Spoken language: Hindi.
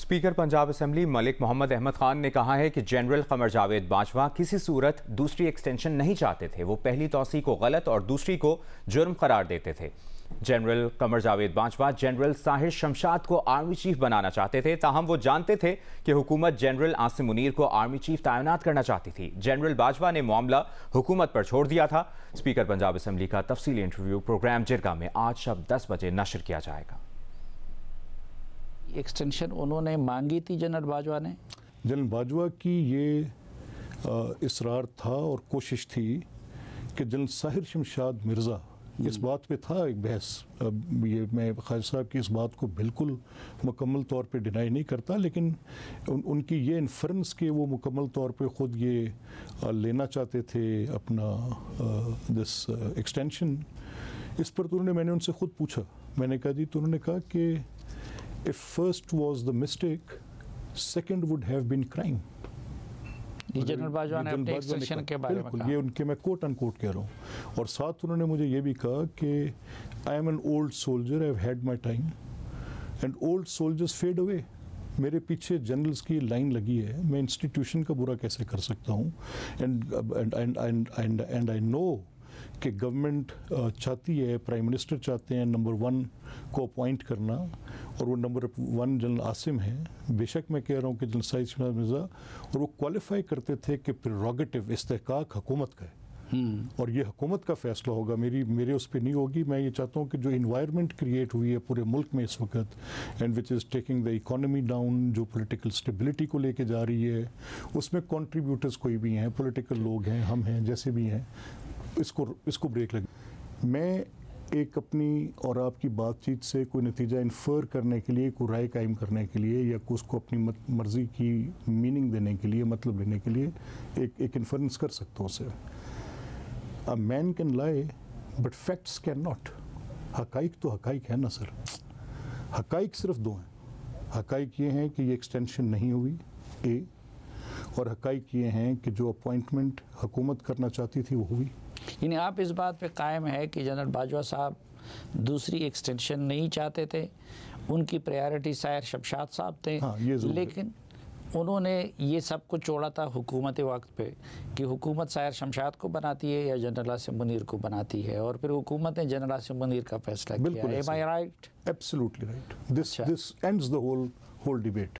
स्पीकर पंजाब असेंबली मलिक मोहम्मद अहमद खान ने कहा है कि जनरल कमर जावेद बाजवा किसी सूरत दूसरी एक्सटेंशन नहीं चाहते थे। वो पहली तोसी को गलत और दूसरी को जुर्म करार देते थे। जनरल कमर जावेद बाजवा जनरल साहिर शमशाद को आर्मी चीफ बनाना चाहते थे, ताहम वो जानते थे कि हुकूमत जनरल आसिम मुनीर को आर्मी चीफ तैनात करना चाहती थी। जनरल बाजवा ने मामला हुकूमत पर छोड़ दिया था। स्पीकर पंजाब असेंबली का तफसीली इंटरव्यू प्रोग्राम जिरगा में आज शब 10 बजे नशर किया जाएगा। एक्सटेंशन उन्होंने मांगी थी जनरल बाजवा की, ये इसरार था और कोशिश थी कि जनरल साहिर शमशाद मिर्ज़ा, इस बात पे था एक बहस। ये मैं खालिद साहब की इस बात को बिल्कुल मुकम्मल तौर पे डिनाई नहीं करता, लेकिन उनकी ये इन्फ्रेंस कि वो मुकम्मल तौर पे ख़ुद ये लेना चाहते थे अपना दिस एक्सटेंशन, इस पर तो मैंने उनसे ख़ुद पूछा। मैंने कहा जी, तो उन्होंने कहा कि If first was the mistake, second would have been crime. General Bajwa ने अपने एक्सटेंशन के बारे में कहा, ये उनके मैं कोट अनकोट कह रहा हूँ। और साथ उन्होंने मुझे ये भी कहा कि I am an old soldier, I have had my time and old soldiers fade away. मेरे पीछे जनरल्स की लाइन लगी है, मैं इंस्टीट्यूशन का बुरा कैसे कर सकता हूँ। एंड आई नो कि गवर्नमेंट चाहती है, प्राइम मिनिस्टर चाहते हैं नंबर 1 को अपॉइंट करना, और वो नंबर 1 जनरल आसिम हैं। बेशक मैं कह रहा हूँ कि जनरल साहिर शमशाद मिर्ज़ा, और वो क्वालिफाई करते थे कि प्रेरोगेटिव इस्तेहकाक हुकूमत का है और ये हुकूमत का फैसला होगा, मेरे उस पर नहीं होगी। मैं ये चाहता हूँ कि जो इन्वायरमेंट क्रिएट हुई है पूरे मुल्क में इस वक्त, and which is taking the economy down, जो पॉलिटिकल स्टेबिलिटी को लेके जा रही है, उसमें कॉन्ट्रीब्यूटर्स कोई भी हैं, पॉलिटिकल लोग हैं, हम हैं, जैसे भी हैं, इसको ब्रेक लगे। मैं एक अपनी और आपकी बातचीत से कोई नतीजा इन्फर करने के लिए, कोई राय कायम करने के लिए, या उसको अपनी मर्ज़ी की मीनिंग देने के लिए, मतलब लेने के लिए एक इन्फरेंस कर सकता हूँ। उसे a man can lie but facts cannot. हकाइक तो हकाइक है ना सर। हकाइक सिर्फ दो हैं। हकाइक ये हैं कि ये एक्सटेंशन नहीं हुई ए, और हकाइक ये हैं कि जो अपॉइंटमेंट हुकूमत करना चाहती थी वो हुई। यानी आप इस बात पे कायम है कि जनरल बाजवा साहब दूसरी एक्सटेंशन नहीं चाहते थे, उनकी प्रायोरिटी साहिर शमशाद साहब थे। हाँ, लेकिन उन्होंने ये सब कुछ छोड़ा था हुकूमत वक्त पे कि हुकूमत साहिर शमशाद को बनाती है या जनरल आसिम मुनीर को बनाती है, और फिर हुकूमत ने जनरल आसिम मुनीर का फैसला किया। Am I right? Absolutely right. This ends the whole debate.